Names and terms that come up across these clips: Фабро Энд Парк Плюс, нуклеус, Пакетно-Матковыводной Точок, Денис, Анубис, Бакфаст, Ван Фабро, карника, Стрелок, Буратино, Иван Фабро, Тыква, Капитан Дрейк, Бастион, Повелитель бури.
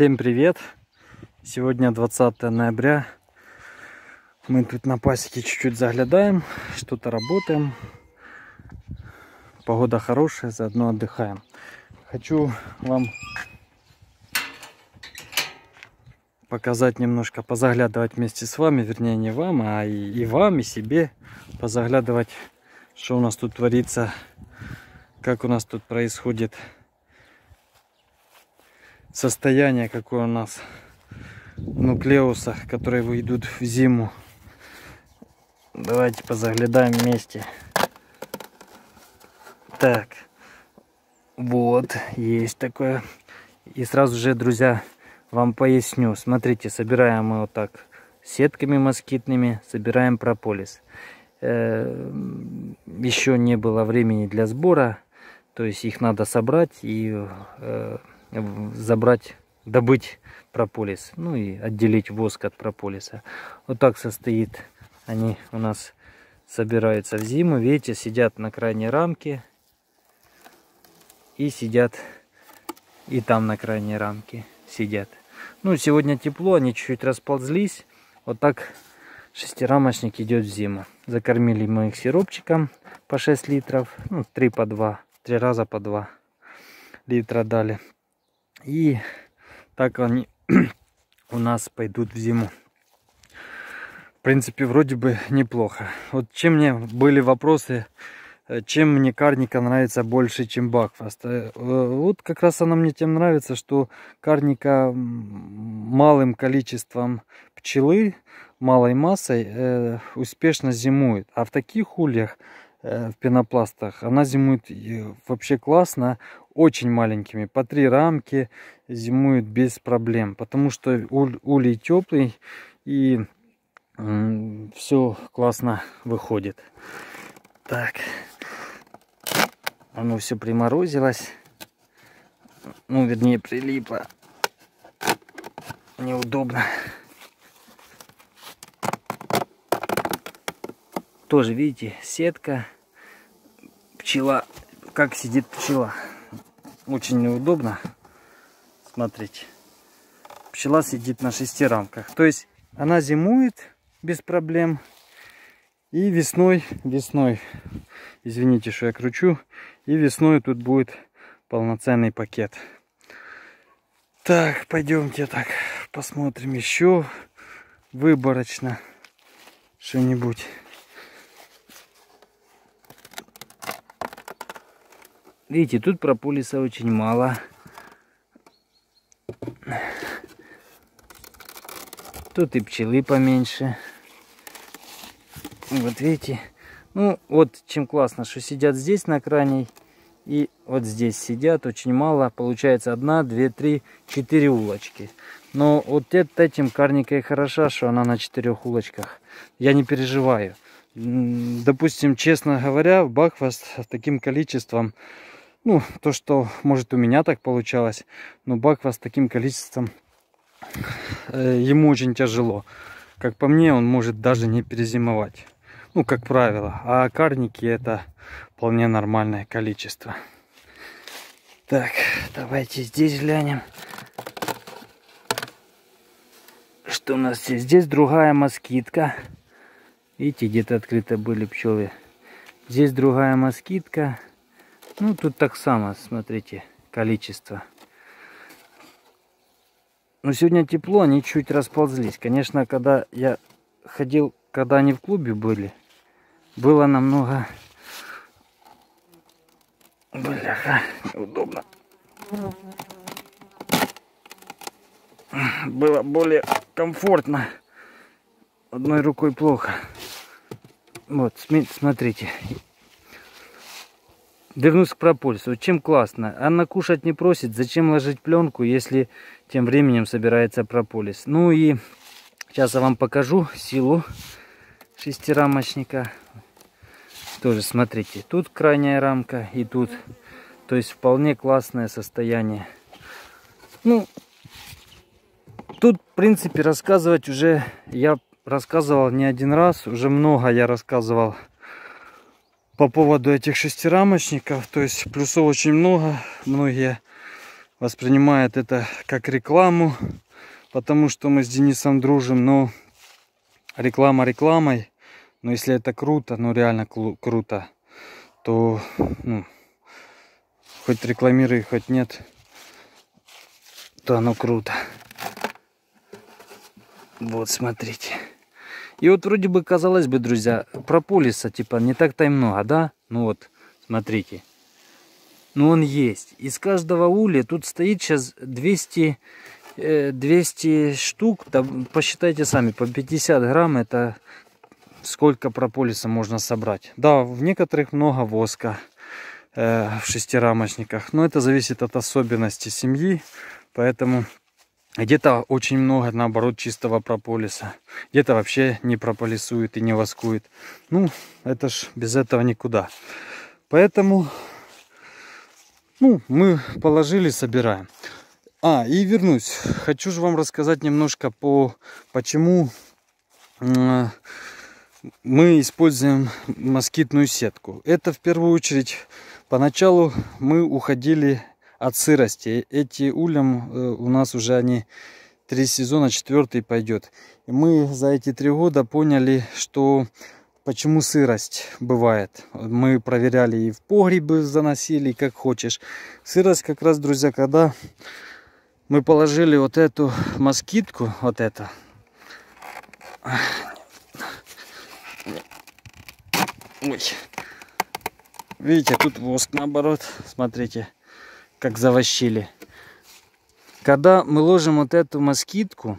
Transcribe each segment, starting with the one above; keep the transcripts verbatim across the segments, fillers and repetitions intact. Всем привет! Сегодня двадцатое ноября. Мы тут на пасеке чуть-чуть заглядаем, что-то работаем. Погода хорошая, заодно отдыхаем. Хочу вам показать немножко, позаглядывать вместе с вами, вернее не вам, а и, и вам, и себе. Позаглядывать, что у нас тут творится, как у нас тут происходит состояние, какое у нас в нуклеусах, которые выйдут в зиму. Давайте позаглядаем вместе. Так, вот есть такое. И сразу же, друзья, вам поясню. Смотрите, собираем мы вот так сетками москитными, собираем прополис. Еще не было времени для сбора, то есть их надо собрать и забрать, добыть прополис, ну и отделить воск от прополиса. Вот так состоит они у нас, собираются в зиму. Видите, сидят на крайней рамке и сидят и там на крайней рамке сидят. Ну сегодня тепло, они чуть-чуть расползлись. Вот так шестирамочник идет в зиму. Закормили мы их сиропчиком по шесть литров, ну, три по два, три раза по два литра дали. И так они у нас пойдут в зиму. В принципе, вроде бы неплохо. Вот чем мне были вопросы, чем мне карника нравится больше, чем бакфаст. Вот как раз она мне тем нравится, что карника малым количеством пчелы, малой массой успешно зимует. А в таких ульях, в пенопластах, она зимует вообще классно, очень маленькими, по три рамки зимует без проблем, потому что улей теплый и все классно выходит. Так, оно все приморозилось, ну вернее прилипло, неудобно. Тоже, видите, сетка, пчела, как сидит пчела. Очень неудобно. Смотрите. Пчела сидит на шести рамках. То есть она зимует без проблем. И весной, весной, извините, что я кручу, и весной тут будет полноценный пакет. Так, пойдемте так посмотрим еще выборочно что-нибудь. Видите, тут прополиса очень мало. Тут и пчелы поменьше. Вот видите. Ну, вот чем классно, что сидят здесь на крайней. И вот здесь сидят очень мало. Получается одна, две, три, четыре улочки. Но вот этим карника и хороша, что она на четырех улочках. Я не переживаю. Допустим, честно говоря, бакфаст таким количеством... Ну, то, что, может, у меня так получалось, но бакфаст с таким количеством, э, ему очень тяжело. Как по мне, он может даже не перезимовать. Ну, как правило. А карники — это вполне нормальное количество. Так, давайте здесь глянем. Что у нас здесь? Здесь другая москитка. Видите, где-то открыто были пчелы. Здесь другая москитка. Ну, тут так само, смотрите, количество. Но сегодня тепло, они чуть расползлись. Конечно, когда я ходил, когда они в клубе были, было намного... Бляха, неудобно. Было более комфортно. Одной рукой плохо. Вот, смотрите. Вернусь к прополису. Чем классно? Она кушать не просит. Зачем ложить пленку, если тем временем собирается прополис? Ну и сейчас я вам покажу силу шестирамочника. Тоже смотрите. Тут крайняя рамка и тут. То есть вполне классное состояние. Ну, тут в принципе рассказывать уже я рассказывал не один раз. Уже много я рассказывал по поводу этих шестирамочников, то есть плюсов очень много, многие воспринимает это как рекламу, потому что мы с Денисом дружим, но реклама рекламой, но если это круто, ну реально круто, то ну, хоть рекламируй, хоть нет, то оно круто. Вот, смотрите. И вот вроде бы, казалось бы, друзья, прополиса, типа, не так-то и много, да? Ну вот, смотрите. Ну он есть. Из каждого уля тут стоит сейчас двести, двести штук. Там, посчитайте сами, по пятьдесят грамм это сколько прополиса можно собрать. Да, в некоторых много воска э, в шестирамочниках. Но это зависит от особенностей семьи. Поэтому... Где-то очень много, наоборот, чистого прополиса. Где-то вообще не прополисует и не воскует. Ну, это ж без этого никуда. Поэтому, ну, мы положили, собираем. А, и вернусь. Хочу же вам рассказать немножко по... Почему мы используем москитную сетку. Это в первую очередь, поначалу мы уходили... от сырости. Эти улям у нас уже они три сезона, четвертый пойдет. И мы за эти три года поняли, что почему сырость бывает. Мы проверяли и в погребы заносили, как хочешь. Сырость как раз, друзья, когда мы положили вот эту москитку, вот это. Ой. Видите, тут воск наоборот, смотрите. Как завощили. Когда мы ложим вот эту москитку,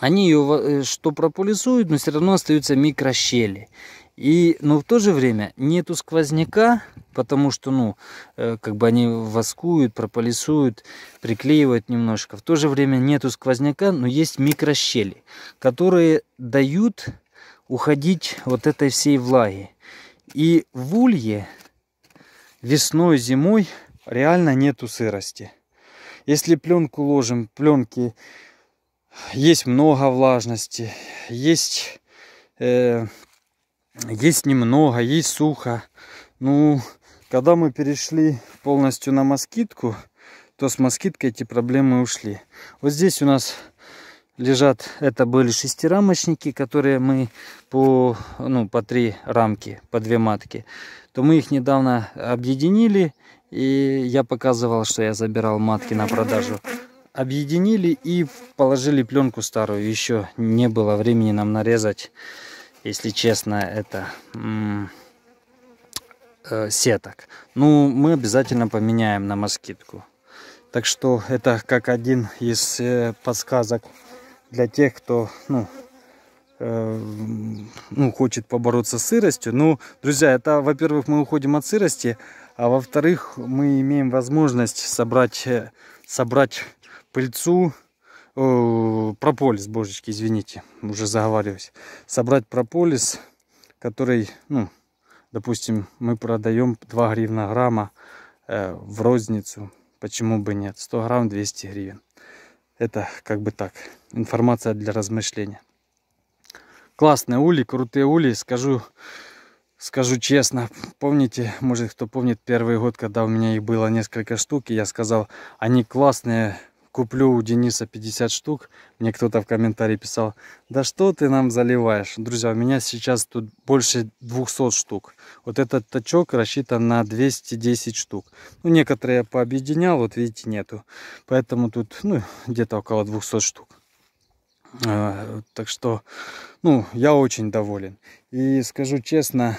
они ее что прополисуют, но все равно остаются микрощели. И, но в то же время нету сквозняка, потому что, ну, как бы они воскуют, прополисуют, приклеивают немножко. В то же время нету сквозняка, но есть микрощели, которые дают уходить вот этой всей влаги. И в улье весной, зимой реально нету сырости. Если пленку ложим, пленки есть много влажности, есть, э, есть немного, есть сухо. Ну, когда мы перешли полностью на москитку, то с москиткой эти проблемы ушли. Вот здесь у нас лежат, это были шестирамочники, которые мы по, ну, по три рамки, по две матки, то мы их недавно объединили. И я показывал, что я забирал матки на продажу. Объединили и положили пленку старую. Еще не было времени нам нарезать, если честно, это э, сеток. Ну, мы обязательно поменяем на москитку. Так что это как один из э, подсказок для тех, кто... Ну, ну, хочет побороться с сыростью. Ну, друзья, это, во-первых, мы уходим от сырости, а во-вторых, мы имеем возможность собрать, собрать пыльцу, э, прополис, божечки, извините, уже заговариваюсь, собрать прополис, который, ну, допустим, мы продаем два гривна грамма э, в розницу, почему бы нет, сто грамм двести гривен. Это как бы так, информация для размышления. Классные ули, крутые ули, скажу, скажу честно, помните, может кто помнит первый год, когда у меня их было несколько штук, и я сказал, они классные, куплю у Дениса пятьдесят штук, мне кто-то в комментарии писал, да что ты нам заливаешь, друзья, у меня сейчас тут больше двухсот штук, вот этот точок рассчитан на двести десять штук, ну некоторые я пообъединял, вот видите, нету, поэтому тут, ну, где-то около двухсот штук. Так что, ну, я очень доволен. И скажу честно,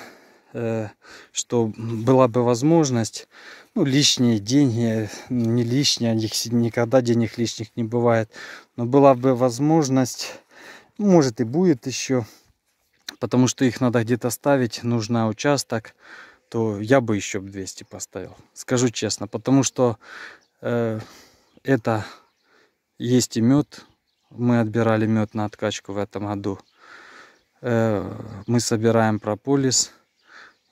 что была бы возможность, ну, лишние деньги, не лишние, никогда денег лишних не бывает, но была бы возможность, может и будет еще, потому что их надо где-то ставить, нужно участок, то я бы еще двести поставил. Скажу честно, потому что э, это есть и мед. Мы отбирали мед на откачку в этом году. Мы собираем прополис.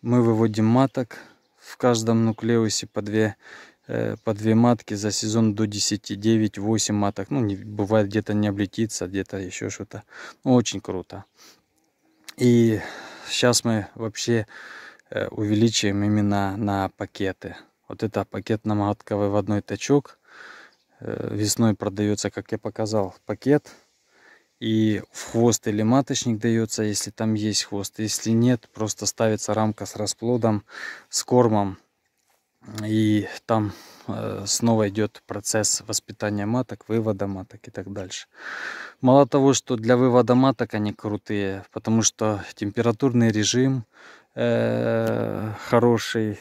Мы выводим маток. В каждом нуклеусе по две, по две матки за сезон до десяти, девяти, восьми маток. Ну, не, бывает где-то не облетится, где-то еще что-то. Ну, очень круто. И сейчас мы вообще увеличиваем именно на пакеты. Вот это пакетно-матковыводной точок. Весной продается, как я показал, пакет. И в хвост или маточник дается, если там есть хвост. Если нет, просто ставится рамка с расплодом, с кормом. И там снова идет процесс воспитания маток, вывода маток и так дальше. Мало того, что для вывода маток они крутые, потому что температурный режим э, хороший,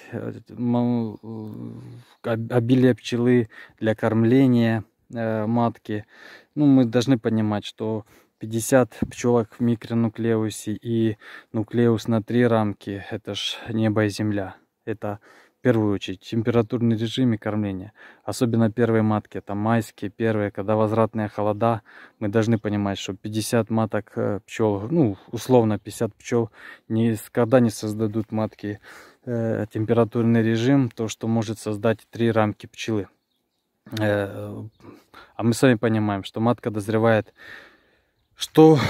обилие пчелы для кормления э, матки. Ну, мы должны понимать, что пятьдесят пчелок в микронуклеусе и нуклеус на три рамки — это ж небо и земля. Это в первую очередь температурный режим и кормление. Особенно первые матки, там майские, первые, когда возвратные холода. Мы должны понимать, что пятьдесят маток пчел, ну условно пятьдесят пчел, никогда не создадут матки. Э, температурный режим, то, что может создать три рамки пчелы. Э, а мы сами понимаем, что матка дозревает, что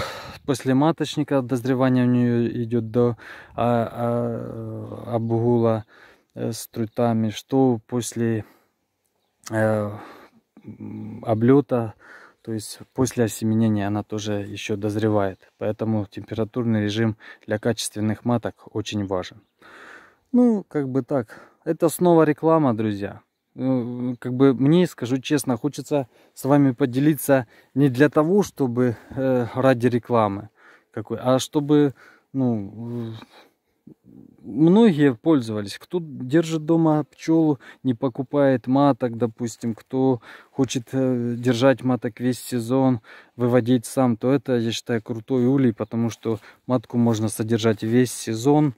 после маточника дозревание у нее идет до а, а, обгула с трутами, что после э, облета, то есть после осеменения она тоже еще дозревает. Поэтому температурный режим для качественных маток очень важен. Ну, как бы так. Это снова реклама, друзья. Как бы мне, скажу честно, хочется с вами поделиться не для того, чтобы э, ради рекламы какой, а чтобы, ну... Многие пользовались, кто держит дома пчелу, не покупает маток, допустим, кто хочет держать маток весь сезон, выводить сам, то это, я считаю, крутой улей, потому что матку можно содержать весь сезон,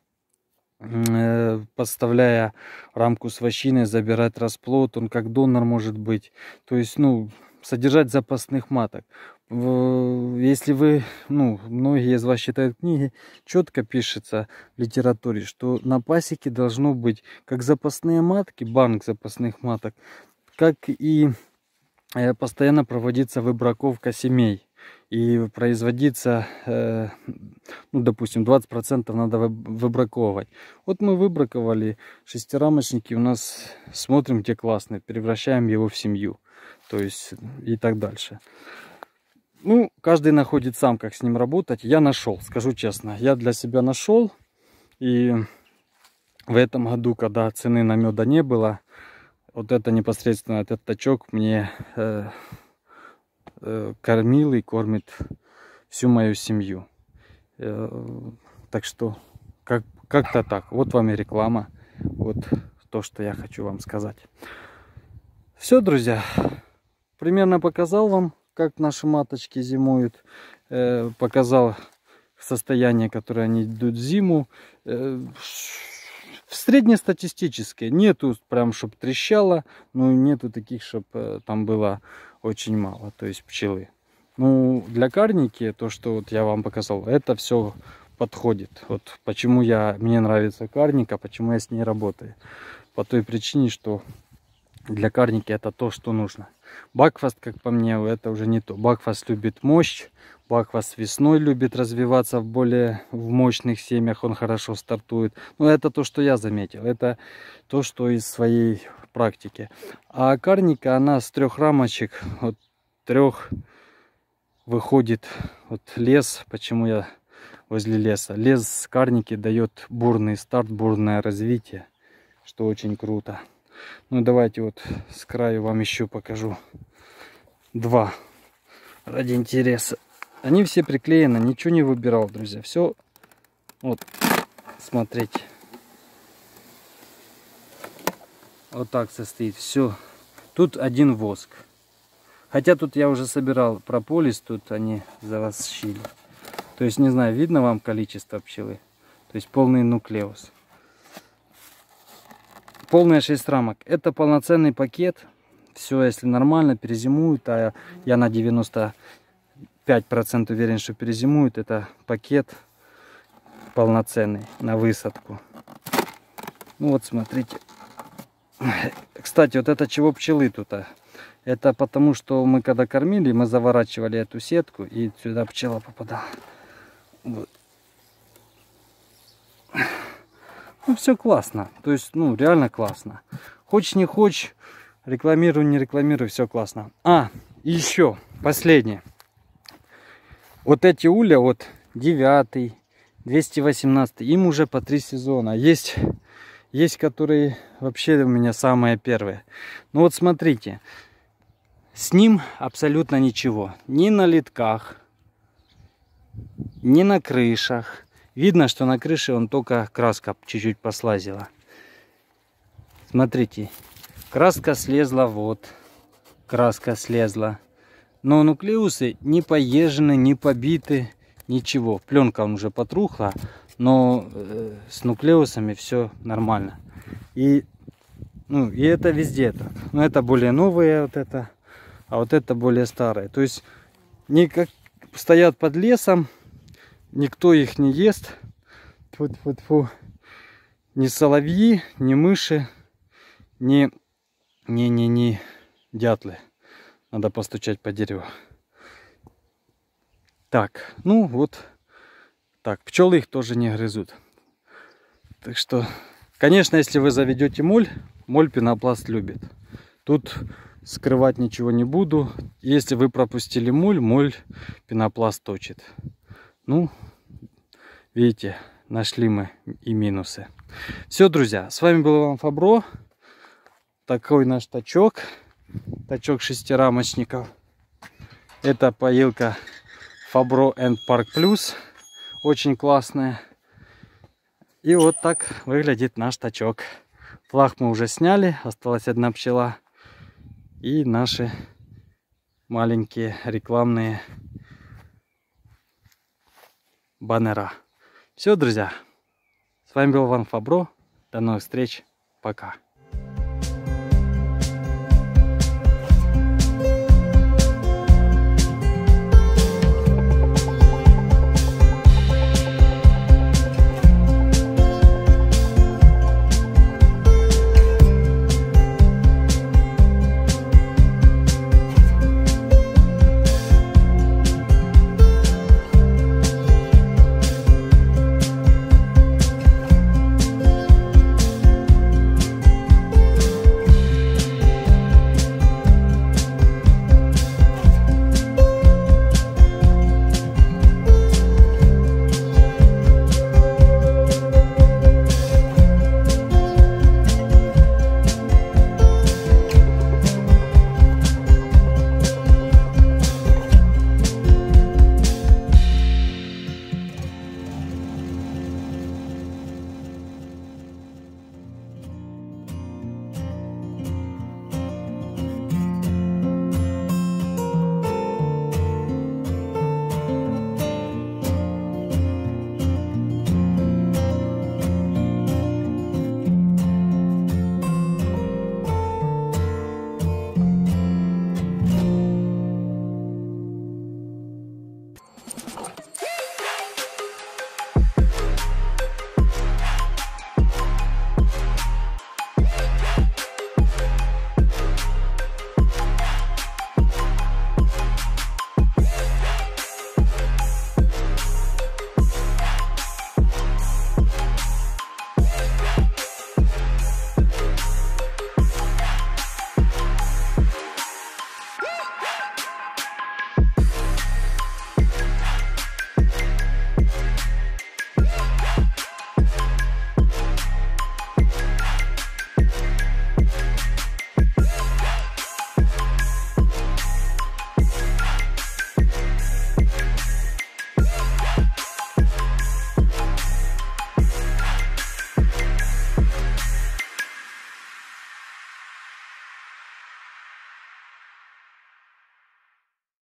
подставляя рамку с вощиной, забирать расплод, он как донор может быть, то есть, ну, содержать запасных маток. Если вы, ну, многие из вас читают книги, четко пишется в литературе, что на пасеке должно быть как запасные матки, банк запасных маток, как и постоянно проводится выбраковка семей. И производится, ну, допустим, двадцать процентов надо выбраковывать. Вот мы выбраковали шестирамочники, у нас смотрим, где классные, превращаем его в семью. То есть и так дальше. Ну, каждый находит сам, как с ним работать. Я нашел, скажу честно, я для себя нашел. И в этом году, когда цены на меда не было, вот это непосредственно, этот точок мне... Э, кормил и кормит всю мою семью. Так что как как-то так. Вот вам и реклама. Вот то, что я хочу вам сказать. Все, друзья. Примерно показал вам, как наши маточки зимуют. Показал состояние, которое они идут в зиму. Среднестатистические. Нету прям, чтоб трещало, но нету таких, чтоб там было очень мало, то есть пчелы. Ну, для карники, то, что вот я вам показал, это все подходит. Вот почему я, мне нравится карника, почему я с ней работаю. По той причине, что для карники это то, что нужно. Бакфаст, как по мне, это уже не то. Бакфаст любит мощь. Бакфаст весной любит развиваться в более в мощных семьях. Он хорошо стартует. Но это то, что я заметил. Это то, что из своей практики. А карника, она с трех рамочек, вот трех выходит вот лес. Почему я возле леса? Лес с карники дает бурный старт, бурное развитие, что очень круто. Ну давайте вот с краю вам еще покажу два ради интереса. Они все приклеены, ничего не выбирал, друзья. Все вот, смотрите, вот так состоит все. Тут один воск, хотя тут я уже собирал прополис, тут они завосщили. То есть не знаю, видно вам количество пчелы, то есть полный нуклеус. Полные шесть рамок. Это полноценный пакет. Все, если нормально, перезимуют. А я на девяносто пять процентов уверен, что перезимуют. Это пакет полноценный на высадку. Ну вот, смотрите. Кстати, вот это чего пчелы тут? Это потому, что мы когда кормили, мы заворачивали эту сетку, и сюда пчела попадала. Вот. Ну, все классно, то есть, ну, реально классно. Хочешь не хочешь, Рекламирую, не рекламирую, все классно. А, еще последнее. Вот эти уля, вот девятый, двести восемнадцатый, им уже по три сезона. Есть, есть которые вообще у меня самые первые. Ну вот смотрите, с ним абсолютно ничего. Ни на литках, ни на крышах. Видно, что на крыше он только краска чуть-чуть послазила. Смотрите, краска слезла, вот, краска слезла. Но нуклеусы не поезжены, не побиты, ничего. Пленка уже потрухла, но с нуклеусами все нормально. И, ну, и это везде. -то. Но это более новые, вот это, а вот это более старые. То есть никак... стоят под лесом, никто их не ест. Фу-фу-фу. Ни соловьи, ни мыши, ни, ни, ни, ни дятлы. Надо постучать по дереву. Так, ну вот так. Пчелы их тоже не грызут. Так что, конечно, если вы заведете моль, моль пенопласт любит. Тут скрывать ничего не буду. Если вы пропустили моль, моль пенопласт точит. Ну, видите, нашли мы и минусы. Все, друзья, с вами был Иван Фабро. Такой наш точок. Точок шестирамочников. Это поилка Фабро Энд Парк Плюс. Очень классная. И вот так выглядит наш точок. Флаг мы уже сняли. Осталась одна пчела. И наши маленькие рекламные баннера. Все, друзья. С вами был Ван Фабро. До новых встреч. Пока.